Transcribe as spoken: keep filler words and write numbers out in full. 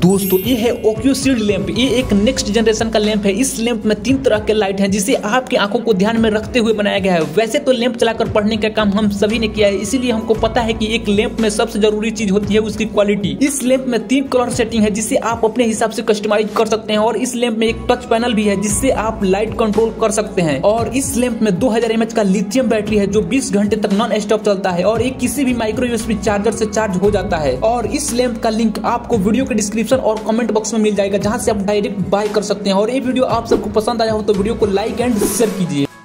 दोस्तों ये है ओक्यूशील्ड लैंप। ये एक नेक्स्ट जनरेशन का लैंप है। इस लैंप में तीन तरह के लाइट हैं जिसे आपकी आंखों को ध्यान में रखते हुए बनाया गया है। वैसे तो लैंप चलाकर पढ़ने का काम हम सभी ने किया है, इसीलिए हमको पता है कि एक लैंप में सबसे जरूरी चीज होती है उसकी क्वालिटी। इस लैंप में तीन कलर सेटिंग है जिसे आप अपने हिसाब से कस्टमाइज कर सकते हैं, और इस लैंप में एक टच पैनल भी है जिससे आप लाइट कंट्रोल कर सकते हैं। और इस लैंप में दो हजार एम एच का लिथियम बैटरी है जो बीस घंटे तक नॉन स्टॉप चलता है, और एक किसी भी माइक्रो यूएसबी चार्जर से चार्ज हो जाता है। और इस लैंप का लिंक आपको वीडियो के डिस्क्रिप्शन और कमेंट बॉक्स में मिल जाएगा, जहां से आप डायरेक्ट बाय कर सकते हैं। और ये वीडियो आप सबको पसंद आया हो तो वीडियो को लाइक एंड शेयर कीजिए।